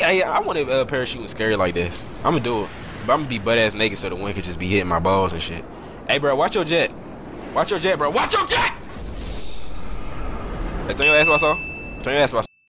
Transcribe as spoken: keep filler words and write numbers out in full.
Hey, I want to uh, parachute with Scary like this. I'm gonna do it, but I'm gonna be butt ass naked so the wind could just be hitting my balls and shit. Hey, bro, watch your jet. Watch your jet, bro. Watch your jet. Hey, turn your ass, what I saw. Turn your ass, what I saw.